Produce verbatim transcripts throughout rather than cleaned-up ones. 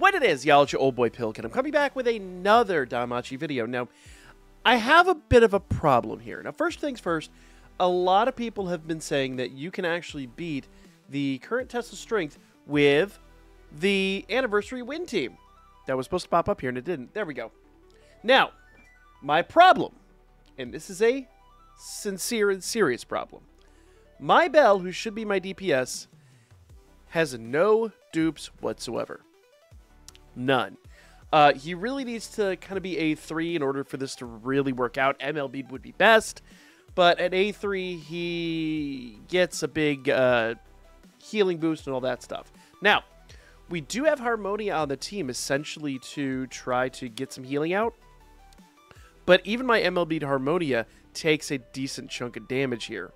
What it is, y'all, it's your old boy Pilkin. I'm coming back with another Danmachi video. Now, I have a bit of a problem here. Now, first things first, a lot of people have been saying that you can actually beat the current test of strength with the anniversary win team. That was supposed to pop up here, and it didn't. There we go. Now, my problem, and this is a sincere and serious problem. My Bell, who should be my D P S, has no dupes whatsoever. None. Uh, he really needs to kind of be A three in order for this to really work out. M L B would be best, but at A three, he gets a big uh, healing boost and all that stuff. Now, we do have Harmonia on the team, essentially, to try to get some healing out. But even my M L B to Harmonia takes a decent chunk of damage here.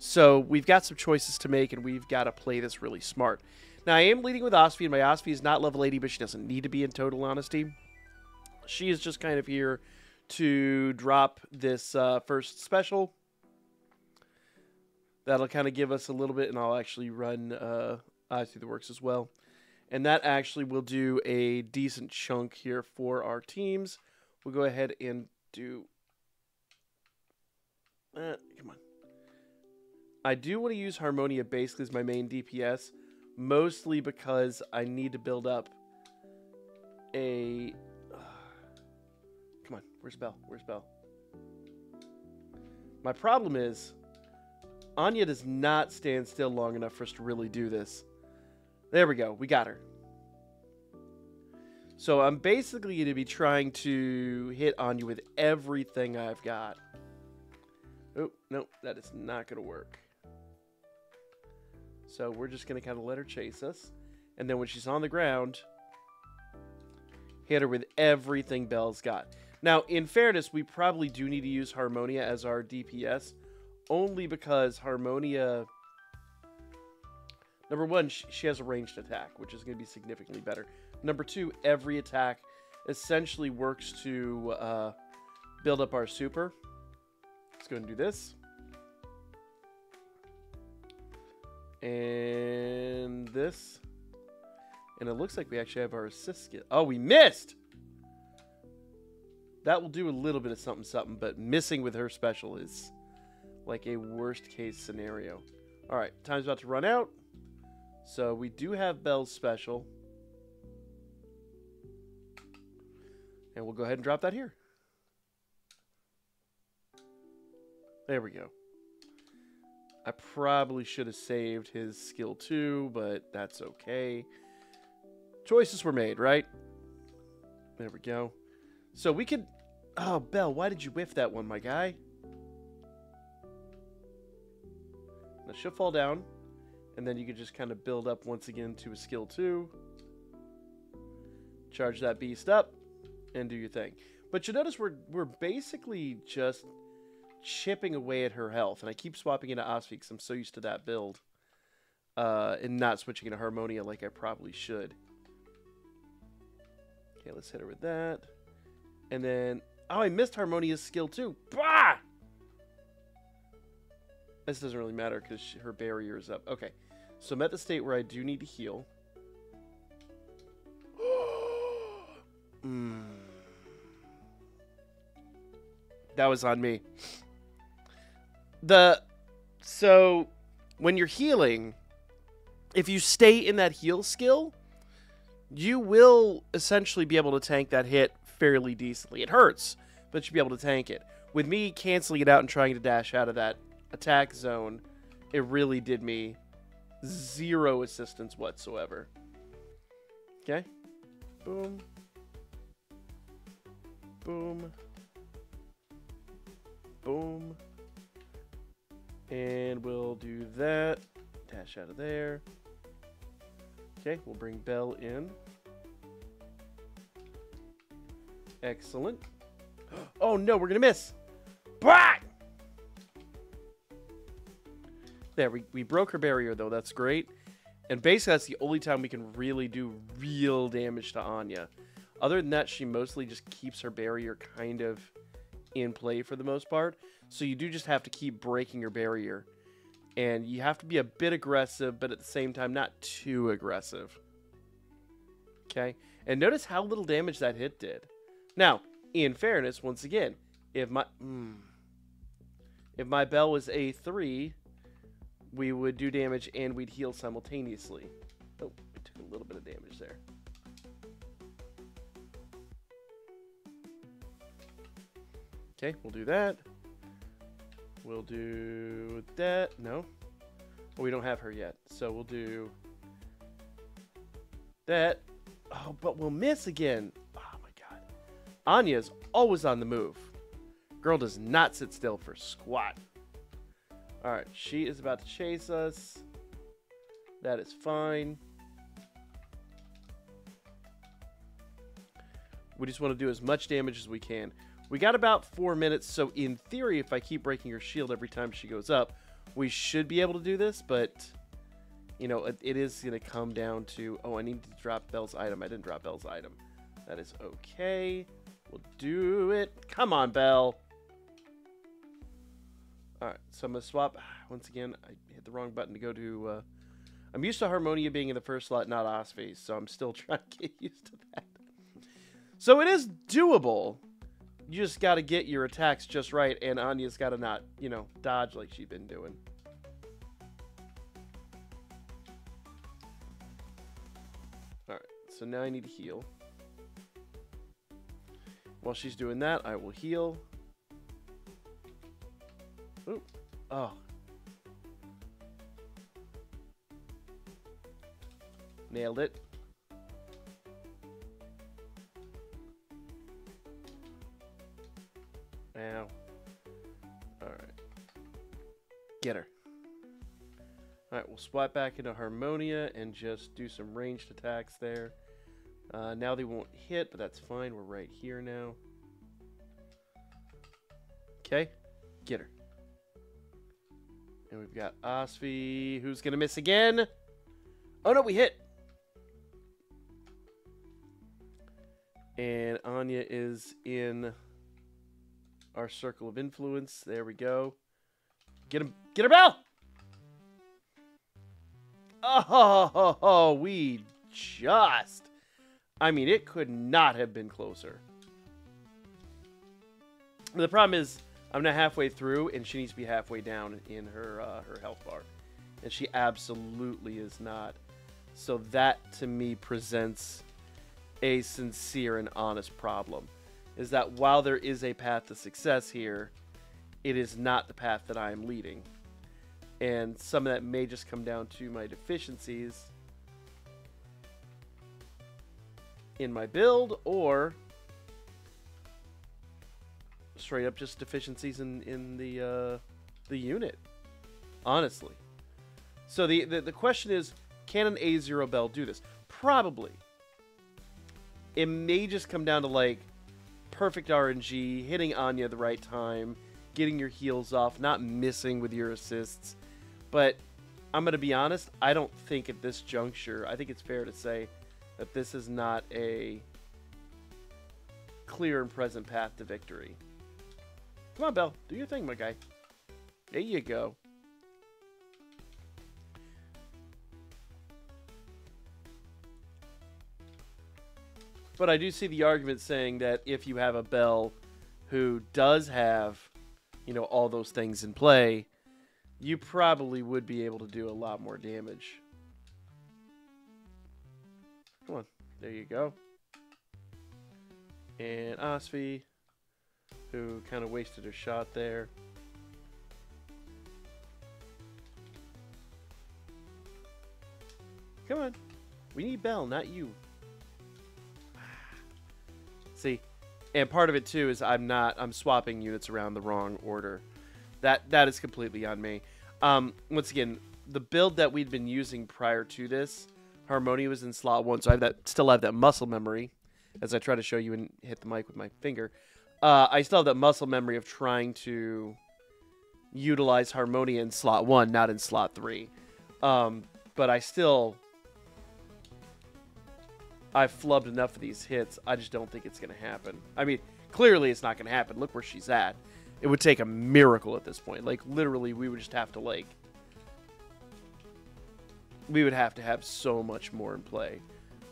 So we've got some choices to make, and we've got to play this really smart. Now, I am leading with Ospie, and my Ospie is not level eighty, but she doesn't need to be in total honesty. She is just kind of here to drop this uh, first special. That'll kind of give us a little bit, and I'll actually run uh, Eyes Through the Works as well. And that actually will do a decent chunk here for our teams. We'll go ahead and do... Uh, come on. I do want to use Harmonia basically as my main D P S, mostly because I need to build up a... Uh, come on, where's Bell? Where's Bell? My problem is Anya does not stand still long enough for us to really do this. There we go. We got her. So I'm basically going to be trying to hit Anya with everything I've got. Oh, no, that is not going to work. So we're just going to kind of let her chase us. And then when she's on the ground, hit her with everything Bell's got. Now, in fairness, we probably do need to use Harmonia as our D P S. Only because Harmonia... Number one, she has a ranged attack, which is going to be significantly better. Number two, every attack essentially works to uh, build up our super. Let's go and do this. And this. And it looks like we actually have our assist skill. Oh, we missed! That will do a little bit of something something, but missing with her special is like a worst case scenario. All right, time's about to run out. So we do have Bell's special. And we'll go ahead and drop that here. There we go. I probably should have saved his skill too, but that's okay. Choices were made, right? There we go. So we could... Oh, Bell, why did you whiff that one, my guy? Now she'll fall down. And then you could just kind of build up once again to a skill two. Charge that beast up and do your thing. But you notice we're we're basically just chipping away at her health. And I keep swapping into Asfi because I'm so used to that build. Uh, and not switching into Harmonia like I probably should. Okay, let's hit her with that. And then... Oh, I missed Harmonia's skill two. Bah! This doesn't really matter because her barrier is up. Okay. So I'm at the state where I do need to heal. mm. That was on me. The So when you're healing, if you stay in that heal skill, you will essentially be able to tank that hit fairly decently. It hurts, but you'll be able to tank it. With me canceling it out and trying to dash out of that attack zone, it really did me zero assistance whatsoever. Okay. Boom. Boom. Boom. And we'll do that. Dash out of there. Okay, we'll bring Bell in. Excellent. Oh no, we're gonna miss. Bah! There, we, we broke her barrier, though. That's great. And basically, that's the only time we can really do real damage to Anya. Other than that, she mostly just keeps her barrier kind of in play for the most part. So you do just have to keep breaking your barrier. And you have to be a bit aggressive, but at the same time, not too aggressive. Okay, and notice how little damage that hit did. Now, in fairness, once again, if my mm, if my Bell was A three, we would do damage and we'd heal simultaneously. Oh, it took a little bit of damage there. Okay, we'll do that. We'll do that. No. Oh, we don't have her yet. So we'll do that. Oh, but we'll miss again. Oh, my God. Anya is always on the move. Girl does not sit still for squat. All right. She is about to chase us. That is fine. We just want to do as much damage as we can. We got about four minutes, so in theory, if I keep breaking her shield every time she goes up, we should be able to do this, but, you know, it, it is going to come down to... Oh, I need to drop Bell's item. I didn't drop Bell's item. That is okay. We'll do it. Come on, Bell. All right, so I'm going to swap. Once again, I hit the wrong button to go to... Uh, I'm used to Harmonia being in the first slot, not Asfi, so I'm still trying to get used to that. So it is doable. You just got to get your attacks just right, and Anya's got to not, you know, dodge like she's been doing. All right, so now I need to heal. While she's doing that, I will heal. Ooh. Oh. Nailed it. Now, all right, get her. All right, we'll swap back into Harmonia and just do some ranged attacks there. Uh, now they won't hit, but that's fine. We're right here now. Okay, get her. And we've got Asfi, who's gonna miss again. Oh no, we hit. And Anya is in our circle of influence. There we go. Get him. Get her, Bell. Oh, ho, ho, ho. We just... I mean, it could not have been closer. The problem is, I'm not halfway through, and she needs to be halfway down in her, uh, her health bar. And she absolutely is not. So that, to me, presents a sincere and honest problem. Is that while there is a path to success here, it is not the path that I am leading. And some of that may just come down to my deficiencies in my build, or straight up just deficiencies in, in the, uh, the unit, honestly. So the, the, the question is, can an A zero Bell do this? Probably. It may just come down to, like, perfect R N G, hitting Anya at the right time, getting your heals off, not missing with your assists. But I'm going to be honest, I don't think at this juncture, I think it's fair to say that this is not a clear and present path to victory. Come on, Bell. Do your thing, my guy. There you go. But I do see the argument saying that if you have a Bell who does have, you know, all those things in play, you probably would be able to do a lot more damage. Come on. There you go. And Asfi, who kind of wasted her shot there. Come on. We need Bell, not you. See, and part of it too is I'm not I'm swapping units around the wrong order. That that is completely on me. Um, once again, the build that we'd been using prior to this, Harmonia was in slot one, so I have that still have that muscle memory, as I try to show you and hit the mic with my finger. Uh, I still have that muscle memory of trying to utilize Harmonia in slot one, not in slot three. Um, but I still. I've flubbed enough of these hits. I just don't think it's going to happen. I mean, clearly it's not going to happen. Look where she's at. It would take a miracle at this point. Like, literally, we would just have to, like... We would have to have so much more in play.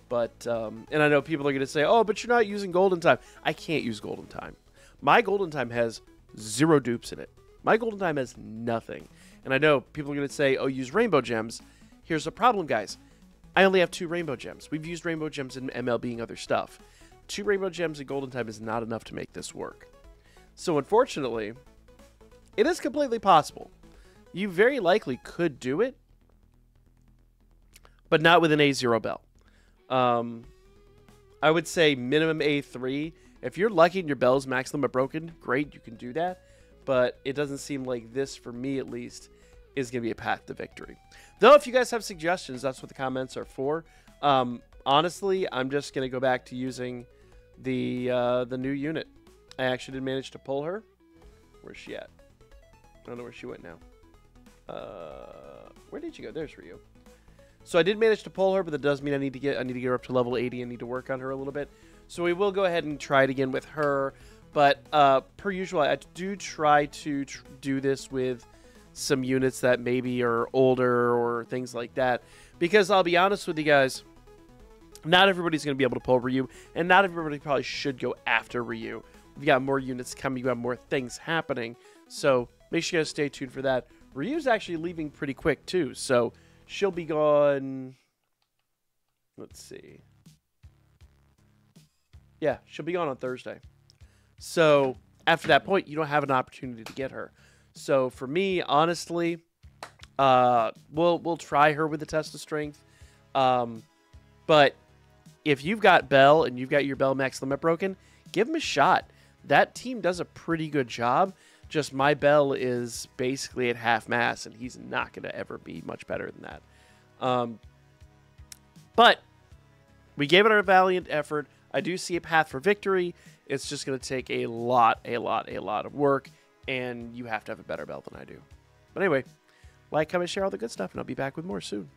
But um, and I know people are going to say, oh, but you're not using Golden Time. I can't use Golden Time. My Golden Time has zero dupes in it. My Golden Time has nothing. And I know people are going to say, oh, use Rainbow Gems. Here's the problem, guys. I only have two Rainbow Gems. We've used Rainbow Gems in M L B and other stuff. Two Rainbow Gems in Golden Time is not enough to make this work. So unfortunately, it is completely possible. You very likely could do it, but not with an A zero Bell. Um, I would say minimum A three. If you're lucky and your Bell's max limit broken, great, you can do that. But it doesn't seem like this, for me at least, is going to be a path to victory. Though, if you guys have suggestions, that's what the comments are for. Um, honestly, I'm just going to go back to using the uh, the new unit. I actually did manage to pull her. Where's she at? I don't know where she went now. Uh, where did she go? There's Ryu. So I did manage to pull her, but that does mean I need to get I need to get her up to level eighty and need to work on her a little bit. So we will go ahead and try it again with her. But uh, per usual, I do try to tr do this with some units that maybe are older or things like that. Because I'll be honest with you guys, not everybody's going to be able to pull Ryu, and not everybody probably should go after Ryu. We've got more units coming, we've got more things happening. So make sure you guys stay tuned for that. Ryu's actually leaving pretty quick, too. So she'll be gone. Let's see. Yeah, she'll be gone on Thursday. So after that point, you don't have an opportunity to get her. So for me, honestly, uh, we'll we'll try her with a test of strength. Um, but if you've got Bell and you've got your Bell max limit broken, give them a shot. That team does a pretty good job. Just my Bell is basically at half mass, and he's not going to ever be much better than that. Um, but we gave it our valiant effort. I do see a path for victory. It's just going to take a lot, a lot, a lot of work, and you have to have a better Bell than I do. But anyway, like, comment, share, all the good stuff, and I'll be back with more soon.